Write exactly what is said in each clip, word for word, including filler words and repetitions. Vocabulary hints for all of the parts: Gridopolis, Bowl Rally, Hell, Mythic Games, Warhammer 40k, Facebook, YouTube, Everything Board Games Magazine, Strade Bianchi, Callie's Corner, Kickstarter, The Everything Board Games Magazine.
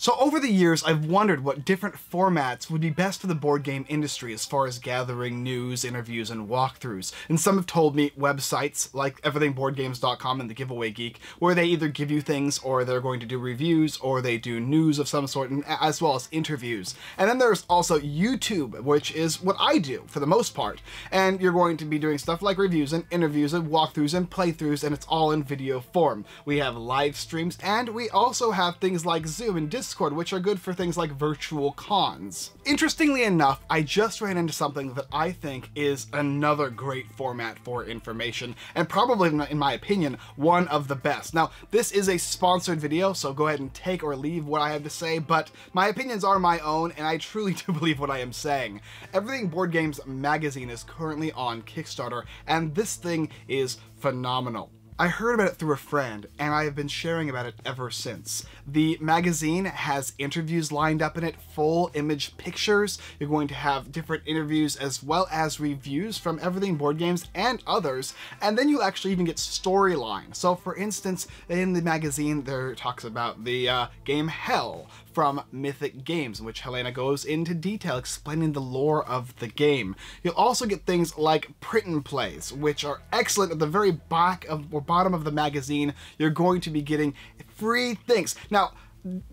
So over the years, I've wondered what different formats would be best for the board game industry as far as gathering news, interviews, and walkthroughs. And some have told me websites like everything board games dot com and The Giveaway Geek, where they either give you things, or they're going to do reviews, or they do news of some sort, and as well as interviews. And then there's also YouTube, which is what I do for the most part. And you're going to be doing stuff like reviews and interviews and walkthroughs and playthroughs, and it's all in video form. We have live streams, and we also have things like Zoom and Discord, which are good for things like virtual cons. Interestingly enough, I just ran into something that I think is another great format for information, and probably, in my opinion, one of the best. Now, this is a sponsored video, so go ahead and take or leave what I have to say, but my opinions are my own, and I truly do believe what I am saying. Everything Board Games Magazine is currently on Kickstarter, and this thing is phenomenal. I heard about it through a friend, and I have been sharing about it ever since. The magazine has interviews lined up in it, full image pictures. You're going to have different interviews as well as reviews from Everything Board Games and others, and then you actually even get storyline. So for instance, in the magazine, there talks about the uh, game Hell from Mythic Games, in which Helena goes into detail explaining the lore of the game. You'll also get things like print and plays, which are excellent. At the very back of or bottom of the magazine, you're going to be getting free things. Now,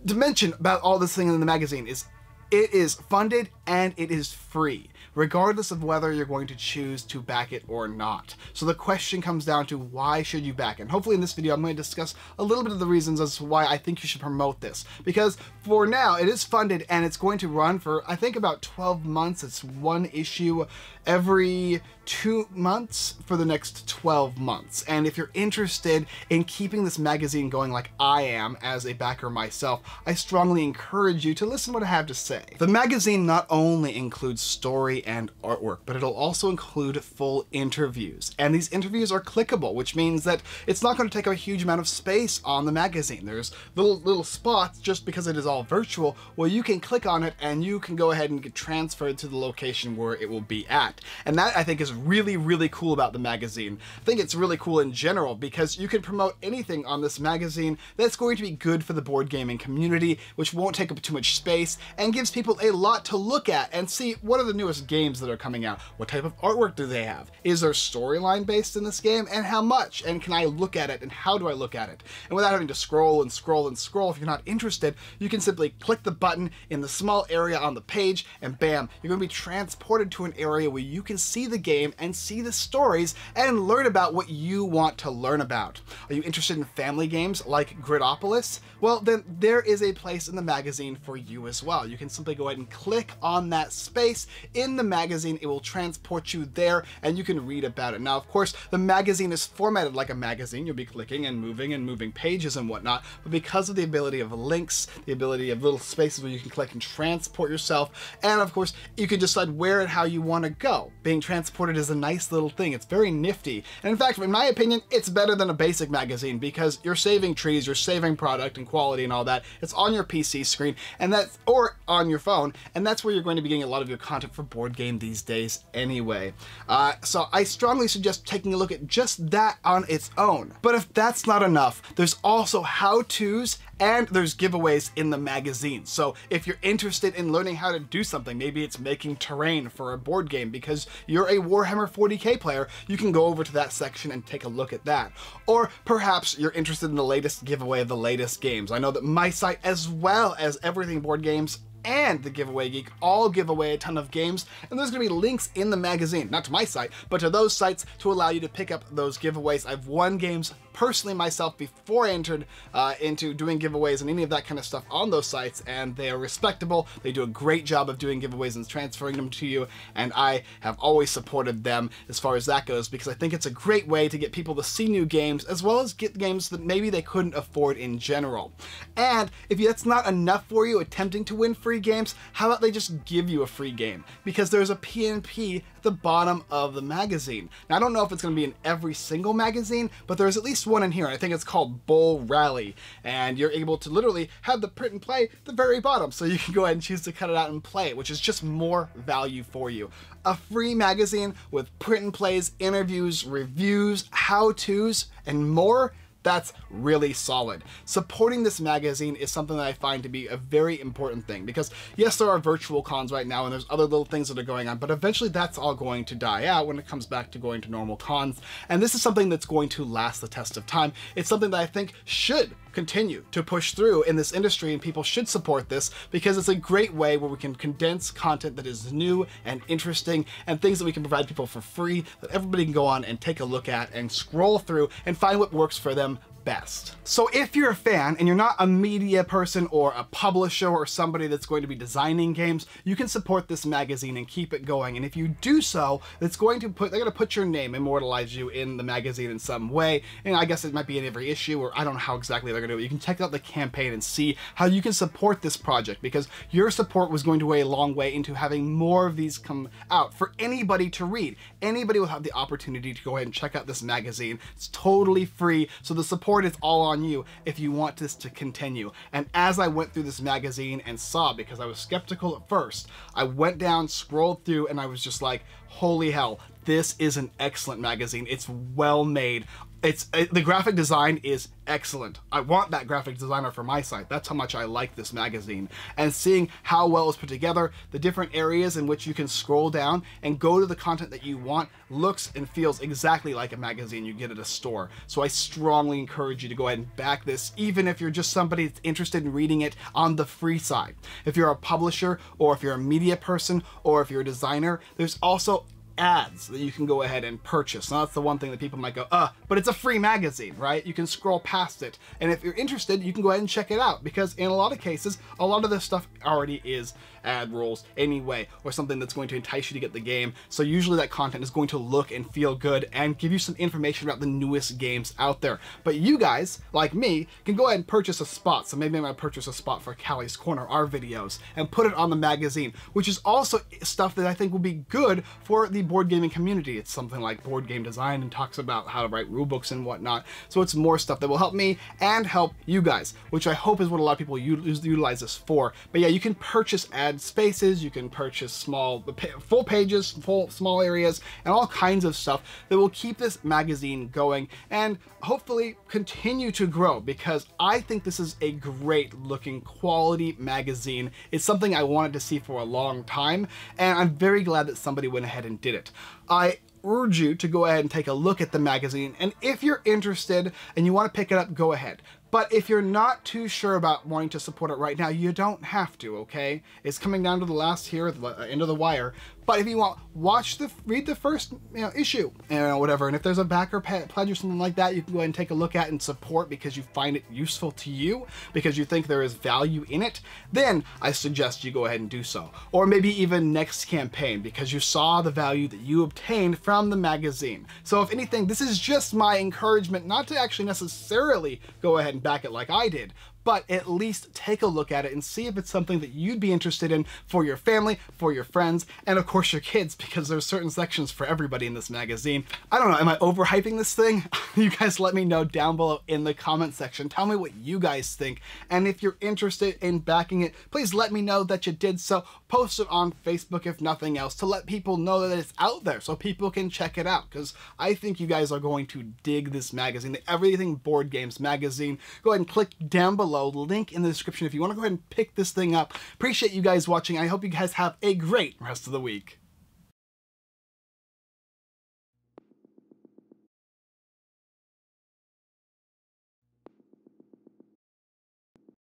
to mention about all this thing in the magazine is it is funded and it is free, regardless of whether you're going to choose to back it or not. So the question comes down to, why should you back it? And hopefully in this video, I'm going to discuss a little bit of the reasons as to why I think you should promote this. Because for now, it is funded and it's going to run for, I think, about twelve months. It's one issue every two months for the next twelve months. And if you're interested in keeping this magazine going like I am as a backer myself, I strongly encourage you to listen to what I have to say. The magazine not only includes story and artwork, but it'll also include full interviews. And these interviews are clickable, which means that it's not going to take up a huge amount of space on the magazine. There's little little spots, just because it is all virtual, where you can click on it and you can go ahead and get transferred to the location where it will be at. And that, I think, is really, really cool about the magazine. I think it's really cool in general because you can promote anything on this magazine that's going to be good for the board gaming community, which won't take up too much space, and gives people a lot to look at and see what are the newest games that are coming out. What type of artwork do they have? Is there storyline based in this game, and how much? And can I look at it, and how do I look at it? And without having to scroll and scroll and scroll, if you're not interested, you can simply click the button in the small area on the page and bam, you're going to be transported to an area where you can see the game and see the stories and learn about what you want to learn about. Are you interested in family games like Gridopolis? Well, then there is a place in the magazine for you as well. You can simply go ahead and click on that space in the magazine. It will transport you there and you can read about it. Now, of course, the magazine is formatted like a magazine. You'll be clicking and moving and moving pages and whatnot, but because of the ability of links, the ability of little spaces where you can click and transport yourself, and of course, you can decide where and how you want to go. Being transported is a nice little thing. It's very nifty. And in fact, in my opinion, it's better than a basic magazine because you're saving trees, you're saving product and quality and all that. It's on your P C screen, and that's, or on your phone, and that's where you're going to be getting a lot of your content for board game these days anyway. Uh, so I strongly suggest taking a look at just that on its own. But if that's not enough, there's also how-tos and there's giveaways in the magazine. So if you're interested in learning how to do something, maybe it's making terrain for a board game because you're a Warhammer forty K player, you can go over to that section and take a look at that. Or perhaps you're interested in the latest giveaway of the latest games. I know that my site, as well as Everything Board Games and The Giveaway Geek, all give away a ton of games, and there's going to be links in the magazine, not to my site, but to those sites to allow you to pick up those giveaways. I've won games personally myself before I entered uh, into doing giveaways and any of that kind of stuff on those sites, and they are respectable. They do a great job of doing giveaways and transferring them to you, and I have always supported them as far as that goes because I think it's a great way to get people to see new games as well as get games that maybe they couldn't afford in general. And if that's not enough for you attempting to win free games, how about they just give you a free game? Because there's a P and P at the bottom of the magazine. Now, I don't know if it's going to be in every single magazine, but there's at least one in here. I think it's called Bowl Rally, and you're able to literally have the print and play at the very bottom, so you can go ahead and choose to cut it out and play it, which is just more value for you. A free magazine with print and plays, interviews, reviews, how-tos, and more. That's really solid. Supporting this magazine is something that I find to be a very important thing, because yes, there are virtual cons right now and there's other little things that are going on, but eventually that's all going to die out when it comes back to going to normal cons. And this is something that's going to last the test of time. It's something that I think should continue to push through in this industry, and people should support this because it's a great way where we can condense content that is new and interesting and things that we can provide people for free that everybody can go on and take a look at and scroll through and find what works for them best. So if you're a fan and you're not a media person or a publisher or somebody that's going to be designing games, you can support this magazine and keep it going. And if you do so, it's going to put, they're going to put your name, immortalize you in the magazine in some way. And I guess it might be in every issue, or I don't know how exactly they're going to do it. You can check out the campaign and see how you can support this project, because your support was going to go a long way into having more of these come out for anybody to read. Anybody will have the opportunity to go ahead and check out this magazine. It's totally free. So the support is all on you if you want this to continue. And as I went through this magazine and saw, because I was skeptical at first, I went down, scrolled through, and I was just like, holy hell, this is an excellent magazine. It's well made. It's it, the graphic design is excellent. I want that graphic designer for my site. That's how much I like this magazine. And seeing how well it's put together, the different areas in which you can scroll down and go to the content that you want, looks and feels exactly like a magazine you get at a store. So I strongly encourage you to go ahead and back this, even if you're just somebody that's interested in reading it on the free side. If you're a publisher, or if you're a media person, or if you're a designer, there's also ads that you can go ahead and purchase. Now that's the one thing that people might go, uh, but it's a free magazine, right? You can scroll past it. And if you're interested, you can go ahead and check it out, because in a lot of cases, a lot of this stuff already is ad rolls anyway, or something that's going to entice you to get the game. So usually that content is going to look and feel good and give you some information about the newest games out there. But you guys, like me, can go ahead and purchase a spot. So maybe I might purchase a spot for Callie's Corner, our videos, and put it on the magazine, which is also stuff that I think will be good for the board gaming community. It's something like board game design and talks about how to write rule books and whatnot. So it's more stuff that will help me and help you guys, which I hope is what a lot of people utilize this for. But yeah, you can purchase ad spaces, you can purchase small full pages, full small areas, and all kinds of stuff that will keep this magazine going and hopefully continue to grow, because I think this is a great looking quality magazine. It's something I wanted to see for a long time, and I'm very glad that somebody went ahead and did it. It. I urge you to go ahead and take a look at the magazine, and if you're interested and you want to pick it up, go ahead. But if you're not too sure about wanting to support it right now, you don't have to, okay? It's coming down to the last here, the end of the wire. But if you want, watch the, read the first you know, issue and you know, whatever. And if there's a backer pledge or something like that, you can go ahead and take a look at and support because you find it useful to you, because you think there is value in it. Then I suggest you go ahead and do so. Or maybe even next campaign, because you saw the value that you obtained from the magazine. So if anything, this is just my encouragement not to actually necessarily go ahead and back it like I did, but at least take a look at it and see if it's something that you'd be interested in for your family, for your friends, and of course your kids, because there's certain sections for everybody in this magazine. I don't know, am I overhyping this thing? You guys let me know down below in the comment section. Tell me what you guys think. And if you're interested in backing it, please let me know that you did so. Post it on Facebook, if nothing else, to let people know that it's out there so people can check it out, because I think you guys are going to dig this magazine, the Everything Board Games Magazine. Go ahead and click down below. Link in the description if you want to go ahead and pick this thing up. Appreciate you guys watching. I hope you guys have a great rest of the week.